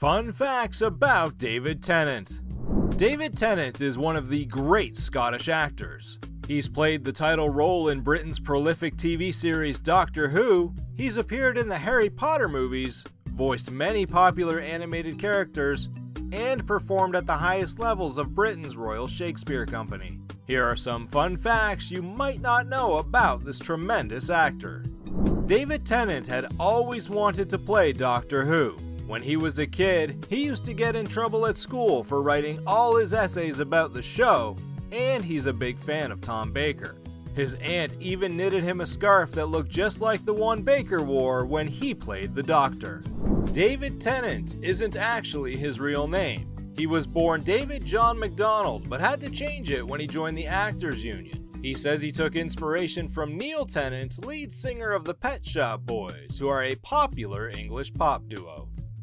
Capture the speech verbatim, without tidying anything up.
Fun facts about David Tennant. David Tennant is one of the great Scottish actors. He's played the title role in Britain's prolific T V series Doctor Who, he's appeared in the Harry Potter movies, voiced many popular animated characters, and performed at the highest levels of Britain's Royal Shakespeare Company. Here are some fun facts you might not know about this tremendous actor. David Tennant had always wanted to play Doctor Who. When he was a kid, he used to get in trouble at school for writing all his essays about the show, and he's a big fan of Tom Baker. His aunt even knitted him a scarf that looked just like the one Baker wore when he played the Doctor. David Tennant isn't actually his real name. He was born David John MacDonald, but had to change it when he joined the Actors Union. He says he took inspiration from Neil Tennant, lead singer of the Pet Shop Boys, who are a popular English pop duo.